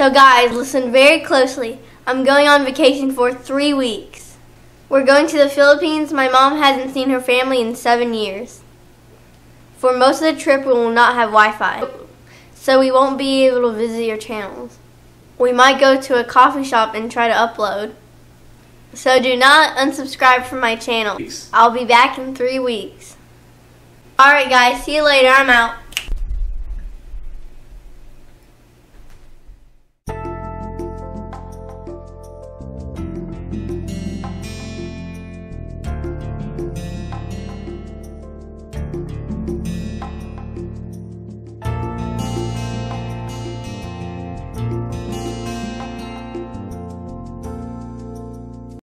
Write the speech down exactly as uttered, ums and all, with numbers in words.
So guys, listen very closely. I'm going on vacation for three weeks. We're going to the Philippines. My mom hasn't seen her family in seven years. For most of the trip, we will not have Wi-Fi, so we won't be able to visit your channels. We might go to a coffee shop and try to upload. So do not unsubscribe from my channel. I'll be back in three weeks. Alright guys, see you later. I'm out.